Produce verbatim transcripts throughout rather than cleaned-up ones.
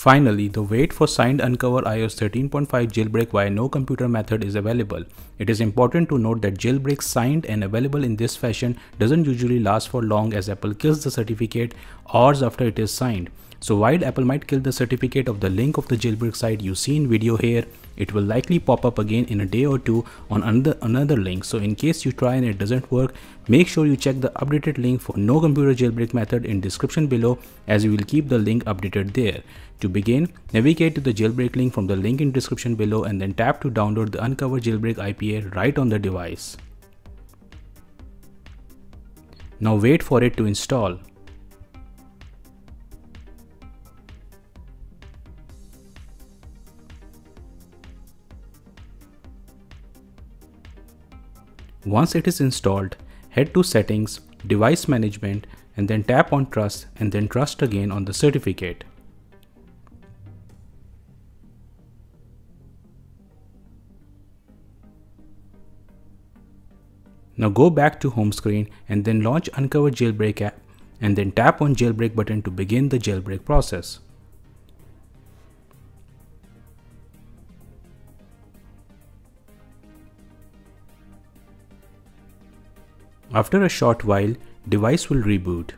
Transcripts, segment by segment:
Finally, the wait for signed uncover iOS thirteen point five jailbreak via no computer method is available. It is important to note that jailbreaks signed and available in this fashion doesn't usually last for long, as Apple kills the certificate hours after it is signed. So while Apple might kill the certificate of the link of the jailbreak site you see in video here, it will likely pop up again in a day or two on another, another link. So in case you try and it doesn't work, make sure you check the updated link for no computer jailbreak method in description below, as we will keep the link updated there. To begin, navigate to the jailbreak link from the link in description below and then tap to download the uncover jailbreak I P A right on the device. Now wait for it to install. Once it is installed, head to Settings, Device Management, and then tap on Trust, and then Trust again on the certificate. Now go back to home screen and then launch uncover jailbreak app, and then tap on jailbreak button to begin the jailbreak process. After a short while, device will reboot.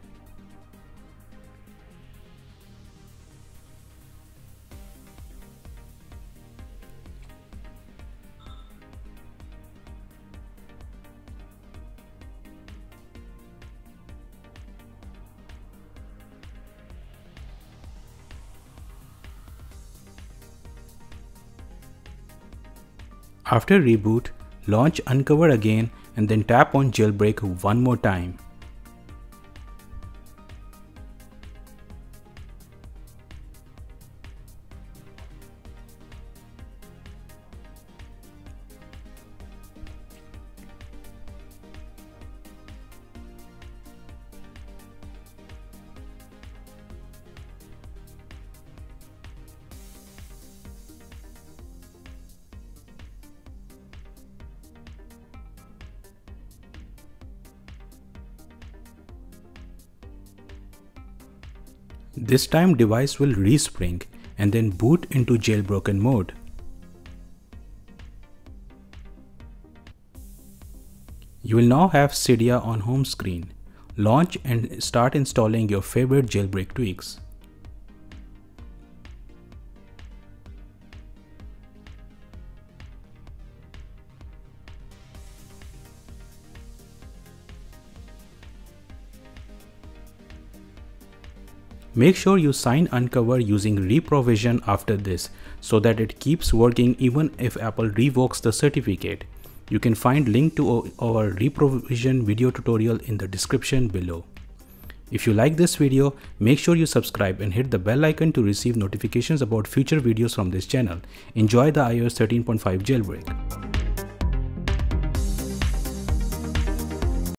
After reboot, launch uncover again and then tap on jailbreak one more time. This time device will respring and then boot into jailbroken mode. You will now have Cydia on home screen. Launch and start installing your favorite jailbreak tweaks. Make sure you sign uncover using ReProvision after this so that it keeps working even if Apple revokes the certificate. You can find link to our ReProvision video tutorial in the description below. If you like this video, make sure you subscribe and hit the bell icon to receive notifications about future videos from this channel. Enjoy the iOS thirteen point five jailbreak.